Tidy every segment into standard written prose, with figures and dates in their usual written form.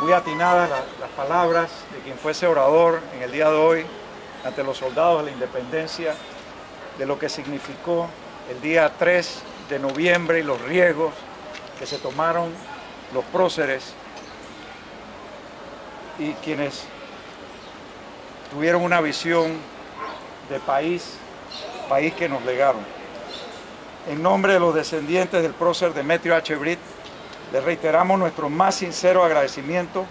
muy atinadas las palabras de quien fuese orador en el día de hoy ante los soldados de la independencia, de lo que significó el día 3 de noviembre y los riesgos que se tomaron los próceres y quienes tuvieron una visión de país que nos legaron. En nombre de los descendientes del prócer Demetrio H. Brid, les reiteramos nuestro más sincero agradecimiento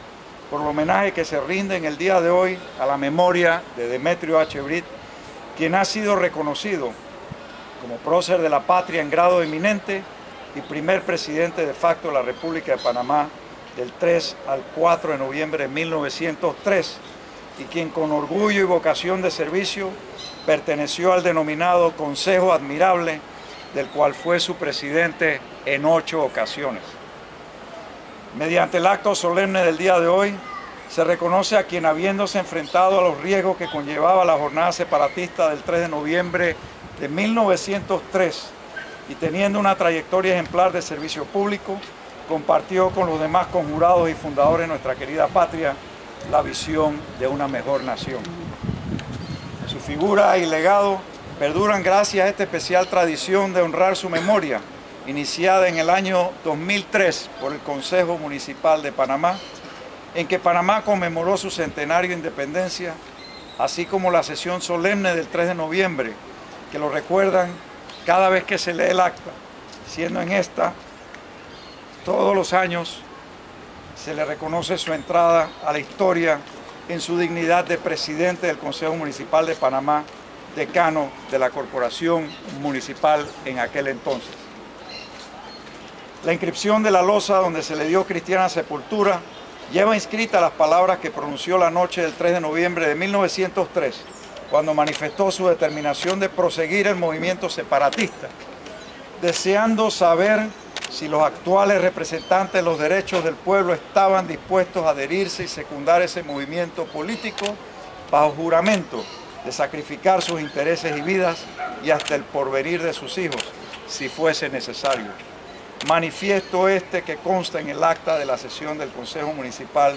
por el homenaje que se rinde en el día de hoy a la memoria de Demetrio H. Brid, quien ha sido reconocido como prócer de la patria en grado eminente y primer presidente de facto de la República de Panamá del 3 al 4 de noviembre de 1903, y quien con orgullo y vocación de servicio perteneció al denominado Consejo Admirable, del cual fue su presidente en 8 ocasiones. Mediante el acto solemne del día de hoy, se reconoce a quien, habiéndose enfrentado a los riesgos que conllevaba la jornada separatista del 3 de noviembre de 1903 y teniendo una trayectoria ejemplar de servicio público, compartió con los demás conjurados y fundadores de nuestra querida patria la visión de una mejor nación. Su figura y legado perduran gracias a esta especial tradición de honrar su memoria, iniciada en el año 2003 por el Consejo Municipal de Panamá, en que Panamá conmemoró su centenario de independencia, así como la sesión solemne del 3 de noviembre, que lo recuerdan cada vez que se lee el acta, siendo en esta, todos los años, se le reconoce su entrada a la historia en su dignidad de presidente del Consejo Municipal de Panamá, decano de la Corporación Municipal en aquel entonces. La inscripción de la losa donde se le dio cristiana sepultura lleva inscrita las palabras que pronunció la noche del 3 de noviembre de 1903, cuando manifestó su determinación de proseguir el movimiento separatista, deseando saber si los actuales representantes de los derechos del pueblo estaban dispuestos a adherirse y secundar ese movimiento político bajo juramento de sacrificar sus intereses y vidas y hasta el porvenir de sus hijos, si fuese necesario. Manifiesto este que consta en el acta de la sesión del Consejo Municipal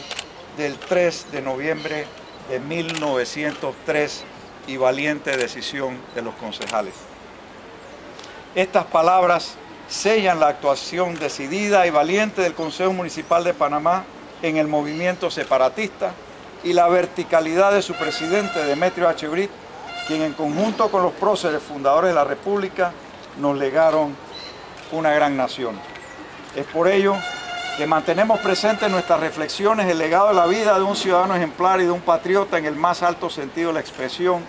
del 3 de noviembre de 1903 y valiente decisión de los concejales. Estas palabras sellan la actuación decidida y valiente del Consejo Municipal de Panamá en el movimiento separatista y la verticalidad de su presidente Demetrio H. Brid, quien en conjunto con los próceres fundadores de la República nos legaron una gran nación. Es por ello que mantenemos presente en nuestras reflexiones el legado de la vida de un ciudadano ejemplar y de un patriota en el más alto sentido de la expresión,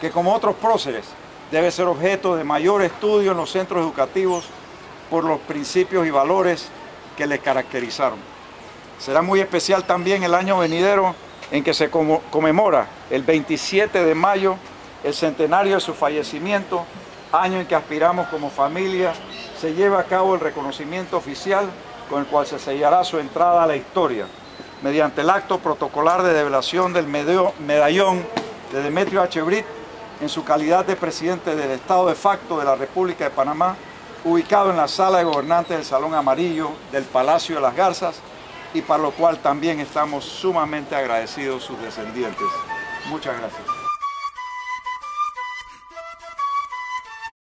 que como otros próceres debe ser objeto de mayor estudio en los centros educativos por los principios y valores que le caracterizaron. Será muy especial también el año venidero en que se conmemora el 27 de mayo el centenario de su fallecimiento, año en que aspiramos como familia se lleve a cabo el reconocimiento oficial con el cual se sellará su entrada a la historia, mediante el acto protocolar de develación del medallón de Demetrio H. Brid en su calidad de presidente del Estado de facto de la República de Panamá, ubicado en la sala de gobernantes del Salón Amarillo del Palacio de las Garzas, y para lo cual también estamos sumamente agradecidos sus descendientes. Muchas gracias.